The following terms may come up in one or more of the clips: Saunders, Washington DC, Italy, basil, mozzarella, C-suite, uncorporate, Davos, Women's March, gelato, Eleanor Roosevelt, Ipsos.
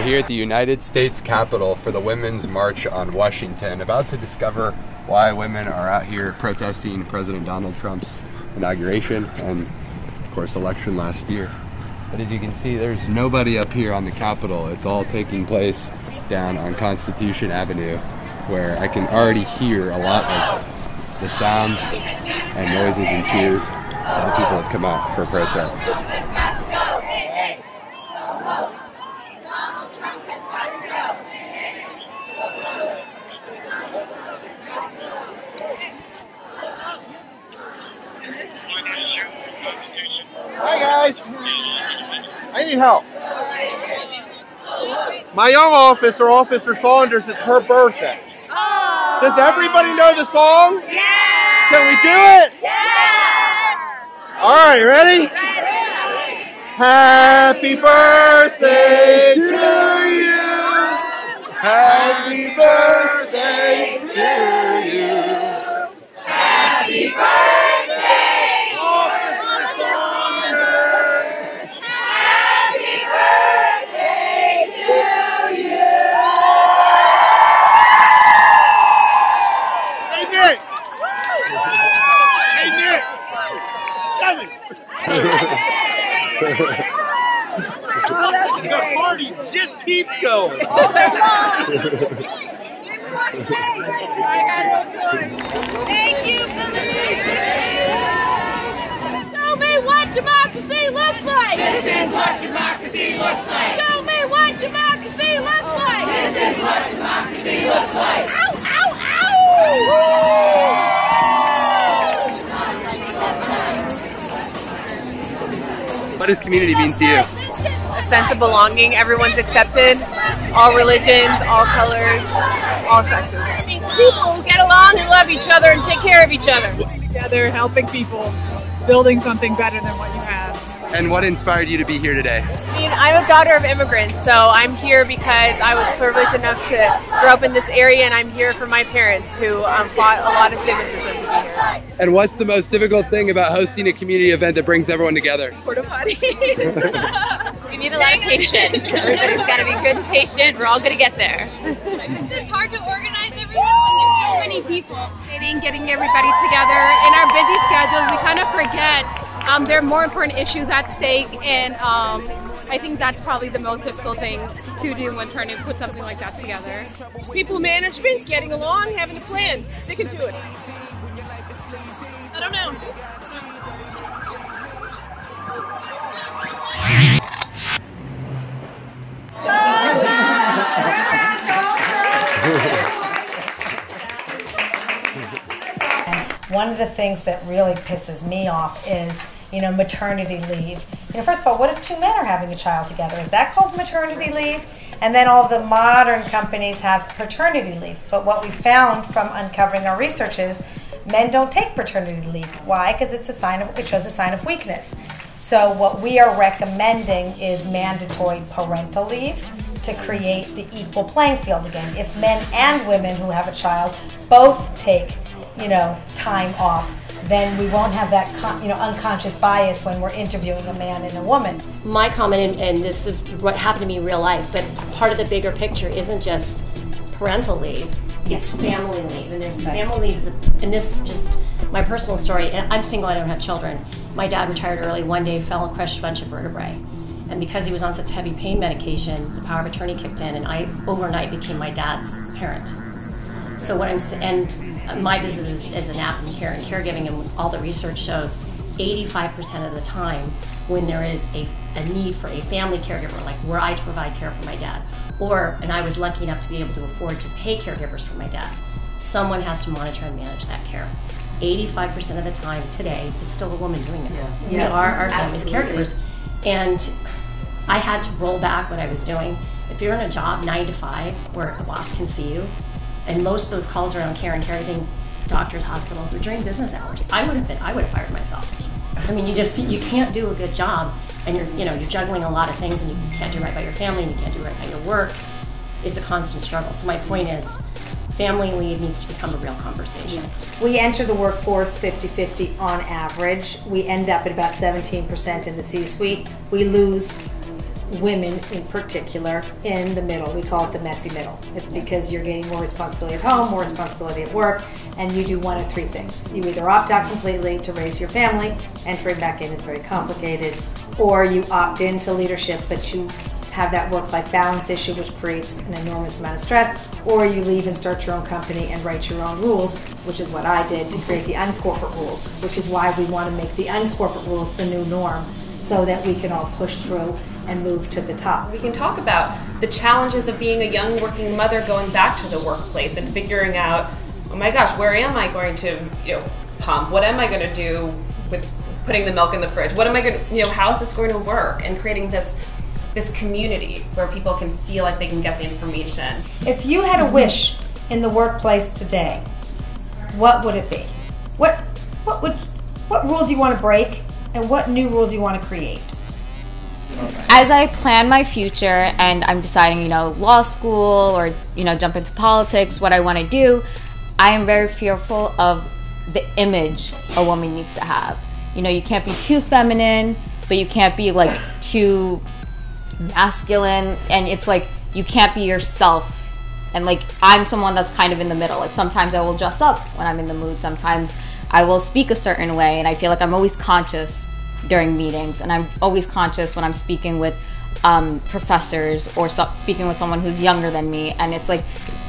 We're here at the United States Capitol for the Women's March on Washington, about to discover why women are out here protesting President Donald Trump's inauguration and, of course, election last year. But as you can see, there's nobody up here on the Capitol. It's all taking place down on Constitution Avenue, where I can already hear a lot of the sounds and noises and cheers. A lot of people have come out for protests. Hi guys, I need help. My young officer, Officer Saunders, it's her birthday. Oh. Does everybody know the song? Yeah. Can we do it? Yeah. All right, ready? Happy birthday to you. Happy birthday to you. Happy birthday. The party just keeps going. Oh my God. Thank you, police. Show me what democracy looks like. This is what democracy looks like. Show me what democracy looks like. This is what democracy looks like. Ow, ow, ow! What does community mean to you? A sense of belonging. Everyone's accepted. All religions, all colors, all sexes. It means people who get along and love each other and take care of each other. Together, helping people, building something better than what you have. And what inspired you to be here today? I mean, I'm a daughter of immigrants, so I'm here because I was privileged enough to grow up in this area, and I'm here for my parents who fought a lot of stigmatism to be here. And what's the most difficult thing about hosting a community event that brings everyone together? Porta potties. We need a lot of patience. Everybody's got to be good and patient. We're all going to get there. It's hard to organize everyone when there's so many people. Getting everybody together. In our busy schedules, we kind of forget there are more important issues at stake, and I think that's probably the most difficult thing to do when trying to put something like that together. People management, getting along, having a plan, sticking to it. I don't know. One of the things that really pisses me off is, you know, maternity leave. You know, first of all, what if two men are having a child together? Is that called maternity leave? And then all the modern companies have paternity leave. But what we found from uncovering our research is men don't take paternity leave. Why? Because it's a sign of, it shows a sign of weakness. So what we are recommending is mandatory parental leave to create the equal playing field again. If men and women who have a child both take, you know, time off, then we won't have that unconscious bias when we're interviewing a man and a woman. My comment, and this is what happened to me in real life, but part of the bigger picture isn't just parental leave, it's family leave. And there's family leaves, and this just my personal story, and I'm single, I don't have children. My dad retired early one day, fell and crushed a bunch of vertebrae. And because he was on such heavy pain medication, the power of attorney kicked in, and I overnight became my dad's parent. So what I'm my business is an app in care and caregiving, and all the research shows 85% of the time when there is a need for a family caregiver, like were I to provide care for my dad, or, and I was lucky enough to be able to afford to pay caregivers for my dad, someone has to monitor and manage that care. 85% of the time today, it's still a woman doing it. Yeah. We are our family's caregivers. And I had to roll back what I was doing. If you're in a job 9 to 5 where the boss can see you, and most of those calls around care and caregiving, doctors, hospitals, or during business hours. I would have fired myself. I mean, you can't do a good job, and you're juggling a lot of things, and you can't do right by your family, and you can't do right by your work. It's a constant struggle. So my point is, family leave needs to become a real conversation. We enter the workforce 50-50 on average. We end up at about 17% in the C-suite. We lose women in particular in the middle. We call it the messy middle. It's because you're getting more responsibility at home, more responsibility at work, and you do one of three things. You either opt out completely to raise your family, entering back in is very complicated, or you opt into leadership but you have that work-life balance issue which creates an enormous amount of stress, or you leave and start your own company and write your own rules, which is what I did to create the uncorporate rules, which is why we want to make the uncorporate rules the new norm, so that we can all push through and move to the top. We can talk about the challenges of being a young working mother going back to the workplace and figuring out, oh my gosh, where am I going to, pump? What am I going to do with putting the milk in the fridge? What am I going to, how is this going to work? And creating this community where people can feel like they can get the information. If you had a wish in the workplace today, what would it be? What rule do you want to break? And what new rule do you want to create? As I plan my future and I'm deciding, law school or, jump into politics, what I want to do, I am very fearful of the image a woman needs to have. You can't be too feminine, but you can't be like too masculine, and it's like you can't be yourself. And like I'm someone that's kind of in the middle. Like sometimes I will dress up when I'm in the mood, sometimes I will speak a certain way, and I feel like I'm always conscious during meetings, and I'm always conscious when I'm speaking with professors or speaking with someone who's younger than me, and it's like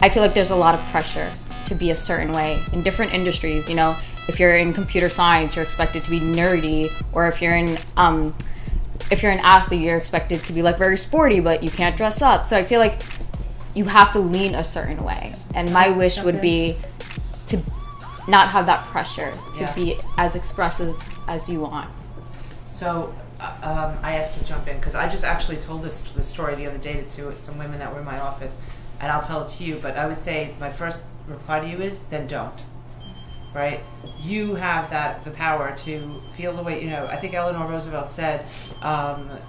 I feel like there's a lot of pressure to be a certain way in different industries. If you're in computer science, you're expected to be nerdy, or if you're an athlete, you're expected to be like very sporty, but you can't dress up. So I feel like you have to lean a certain way, and my wish would be to not have that pressure to be as expressive as you want. So I asked to jump in because I just actually told this story the other day to some women that were in my office, and I'll tell it to you, but I would say my first reply to you is then don't. Right? You have the power to feel the way, I think Eleanor Roosevelt said, no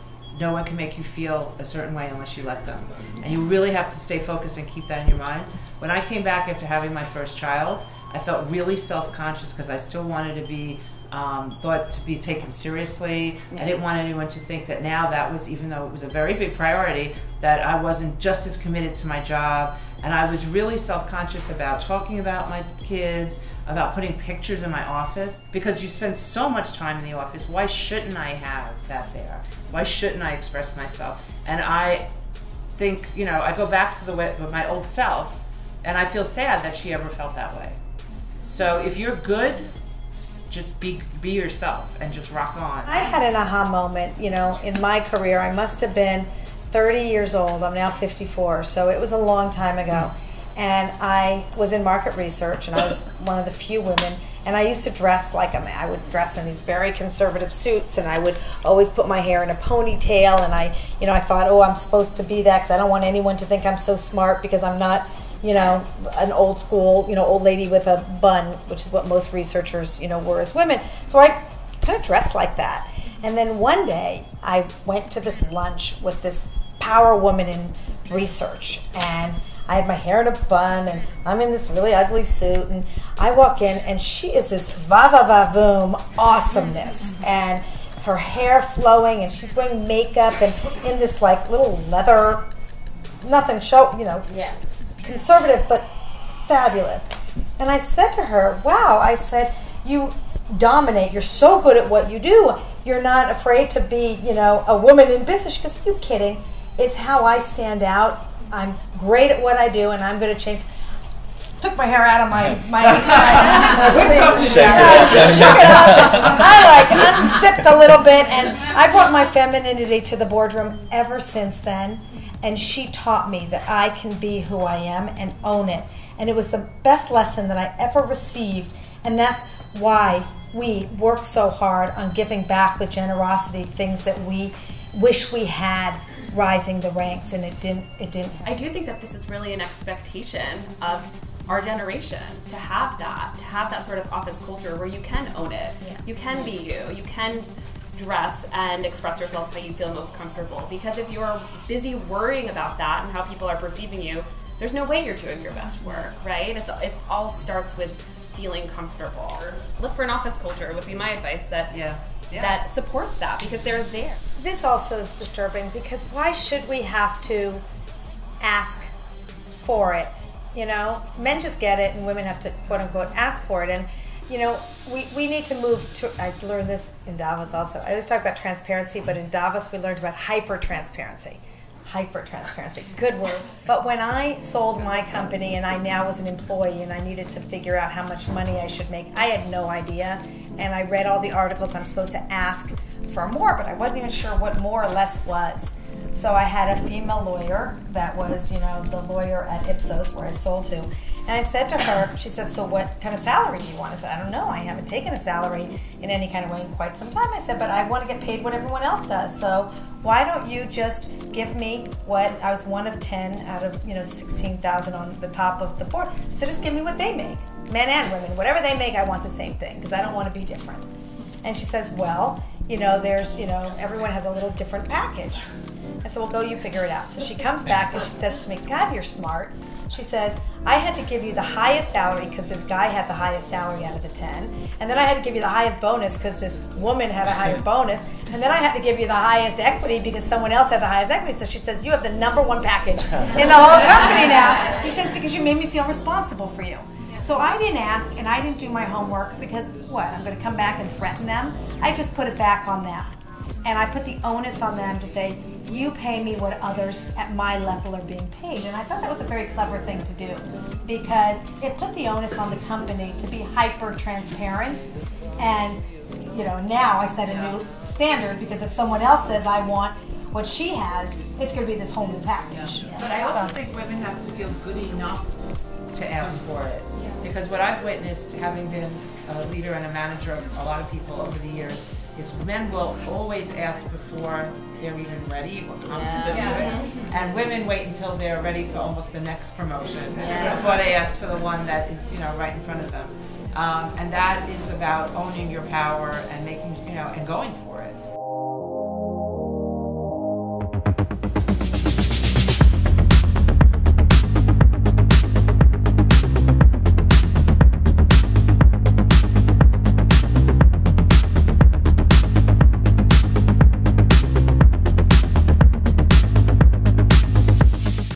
one can make you feel a certain way unless you let them. And you really have to stay focused and keep that in your mind. When I came back after having my first child, I felt really self-conscious because I still wanted to be thought to be taken seriously. Yeah. I didn't want anyone to think that now that was, even though it was a very big priority, that I wasn't just as committed to my job. And I was really self-conscious about talking about my kids, about putting pictures in my office. Because you spend so much time in the office, why shouldn't I have that there? Why shouldn't I express myself? And I think, I go back to the way, with my old self, and I feel sad that she ever felt that way. So if you're good, just be yourself and just rock on. I had an aha moment, in my career. I must have been 30 years old. I'm now 54, so it was a long time ago. And I was in market research, and I was one of the few women. And I used to dress like a man. I would dress in these very conservative suits, and I would always put my hair in a ponytail. And I, I thought, oh, I'm supposed to be that because I don't want anyone to think I'm so smart because I'm not. An old school, old lady with a bun, which is what most researchers, were as women. So I kind of dressed like that. And then one day I went to this lunch with this power woman in research, and I had my hair in a bun, and I'm in this really ugly suit, and I walk in, and she is this va-va-va-voom awesomeness, and her hair flowing, and she's wearing makeup, and in this like little leather, nothing show, Yeah. Conservative but fabulous. And I said to her, wow, I said, you dominate. You're so good at what you do. You're not afraid to be, a woman in business. She goes, are you kidding? It's how I stand out. I'm great at what I do, and I'm going to change. Took my hair out of my shook it up. I unzipped a little bit, and I brought my femininity to the boardroom ever since then. And she taught me that I can be who I am and own it. And it was the best lesson that I ever received. And that's why we work so hard on giving back with generosity, things that we wish we had rising the ranks, and it didn't happen. I do think that this is really an expectation of our generation to have that sort of office culture where you can own it. Yeah. You can be you can dress and express yourself how you feel most comfortable. Because if you're busy worrying about that and how people are perceiving you, there's no way you're doing your best work, right? It all starts with feeling comfortable. Look for an office culture would be my advice that that supports that, because they're there. This also is disturbing, because why should we have to ask for it? You know, men just get it, and women have to, quote unquote, ask for it. And you know, we need to move to, I learned this in Davos also. I always talk about transparency, but in Davos we learned about hyper-transparency. Hyper-transparency, good words. But when I sold my company and I now was an employee and I needed to figure out how much money I should make, I had no idea. And I read all the articles, I'm supposed to ask for more, but I wasn't even sure what more or less was. So I had a female lawyer that was, you know, the lawyer at Ipsos where I sold to. And I said to her, she said, so what kind of salary do you want? I said, I don't know. I haven't taken a salary in any kind of way in quite some time. I said, but I want to get paid what everyone else does. So why don't you just give me what, I was one of 10 out of, you know, 16,000 on the top of the board. I said, just give me what they make, men and women. Whatever they make, I want the same thing, because I don't want to be different. And she says, well, you know, there's, you know, everyone has a little different package. I said, well, go you figure it out. So she comes back and she says to me, God, you're smart. She says, I had to give you the highest salary because this guy had the highest salary out of the 10. And then I had to give you the highest bonus because this woman had a higher bonus. And then I had to give you the highest equity because someone else had the highest equity. So she says, you have the #1 package in the whole company now. She says, because you made me feel responsible for you. So I didn't ask and I didn't do my homework, because what? I'm going to come back and threaten them? I just put it back on them. And I put the onus on them to say, you pay me what others at my level are being paid. And I thought that was a very clever thing to do, because it put the onus on the company to be hyper-transparent. And, you know, now I set a new standard, because if someone else says I want what she has, it's going to be this whole new package. Yeah. But I also think women have to feel good enough to ask for it. Yeah. Because what I've witnessed, having been a leader and a manager of a lot of people over the years, is men will always ask before they're even ready or confident to do it. And women wait until they're ready for almost the next promotion before they ask for the one that is, you know, right in front of them. And that is about owning your power and making, you know, and going for it.